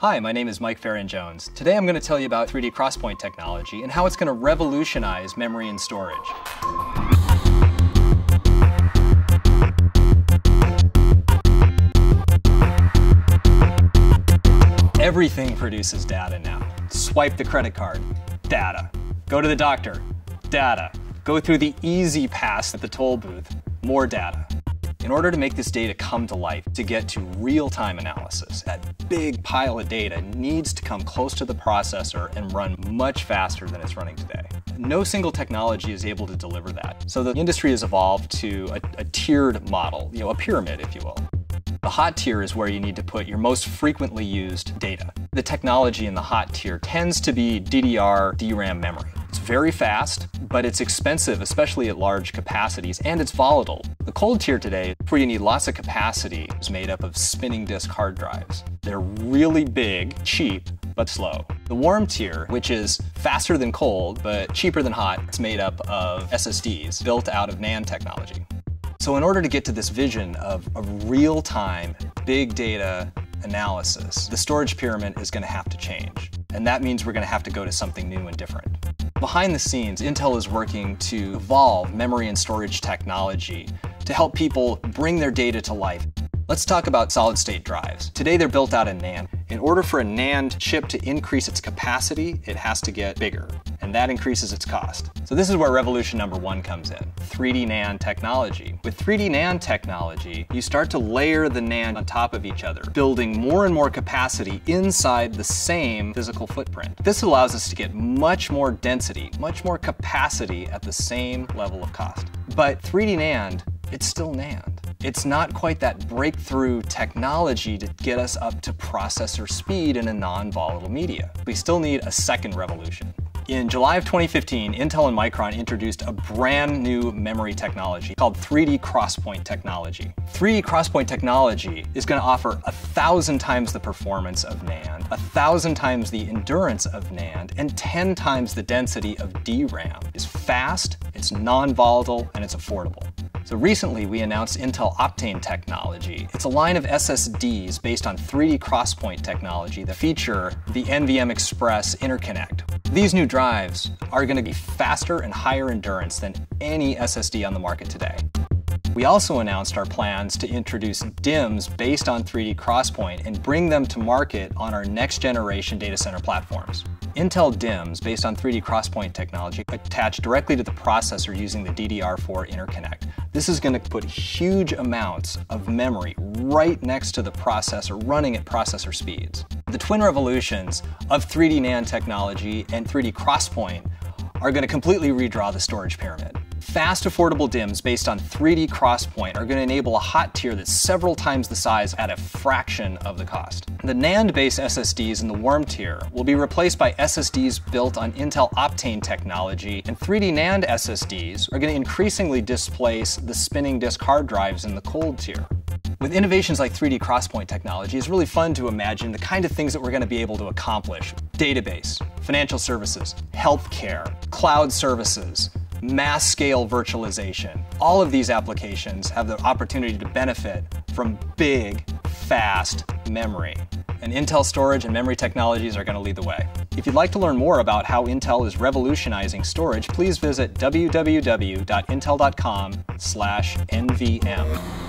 Hi, my name is Mike Ferron-Jones. Today I'm going to tell you about 3D XPoint technology and how it's going to revolutionize memory and storage. Everything produces data now. Swipe the credit card, data. Go to the doctor, data. Go through the easy pass at the toll booth, more data. In order to make this data come to life, to get to real-time analysis, that big pile of data needs to come close to the processor and run much faster than it's running today. No single technology is able to deliver that. So the industry has evolved to a tiered model, a pyramid, if you will. The hot tier is where you need to put your most frequently used data. The technology in the hot tier tends to be DDR, DRAM memory. It's very fast, but it's expensive, especially at large capacities, and it's volatile. The cold tier today, where you need lots of capacity, is made up of spinning disk hard drives. They're really big, cheap, but slow. The warm tier, which is faster than cold, but cheaper than hot, it's made up of SSDs built out of NAND technology. So in order to get to this vision of a real-time, big data analysis, the storage pyramid is going to have to change. And that means we're going to have to go to something new and different. Behind the scenes, Intel is working to evolve memory and storage technology to help people bring their data to life. Let's talk about solid-state drives. Today they're built out in NAND. In order for a NAND chip to increase its capacity, it has to get bigger, and that increases its cost. So this is where revolution number one comes in, 3D NAND technology. With 3D NAND technology, you start to layer the NAND on top of each other, building more and more capacity inside the same physical footprint. This allows us to get much more density, much more capacity at the same level of cost. But 3D NAND, it's still NAND. It's not quite that breakthrough technology to get us up to processor speed in a non-volatile media. We still need a second revolution. In July of 2015, Intel and Micron introduced a brand new memory technology called 3D XPoint technology. 3D XPoint technology is going to offer 1,000 times the performance of NAND, 1,000 times the endurance of NAND, and 10 times the density of DRAM. It's fast, it's non-volatile, and it's affordable. So recently, we announced Intel Optane technology. It's a line of SSDs based on 3D XPoint technology that feature the NVMe Express interconnect. These new drives are going to be faster and higher endurance than any SSD on the market today. We also announced our plans to introduce DIMMs based on 3D XPoint and bring them to market on our next generation data center platforms. Intel DIMMs based on 3D XPoint technology attach directly to the processor using the DDR4 interconnect. This is going to put huge amounts of memory right next to the processor running at processor speeds. The twin revolutions of 3D NAND technology and 3D XPoint are going to completely redraw the storage pyramid. Fast, affordable DIMMs based on 3D XPoint are going to enable a hot tier that's several times the size at a fraction of the cost. The NAND-based SSDs in the warm tier will be replaced by SSDs built on Intel Optane technology, and 3D NAND SSDs are going to increasingly displace the spinning disk hard drives in the cold tier. With innovations like 3D XPoint technology, it's really fun to imagine the kind of things that we're going to be able to accomplish. Database, financial services, healthcare, cloud services, mass-scale virtualization. All of these applications have the opportunity to benefit from big, fast memory. And Intel storage and memory technologies are going to lead the way. If you'd like to learn more about how Intel is revolutionizing storage, please visit www.intel.com/nvm.